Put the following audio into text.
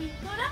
Pintura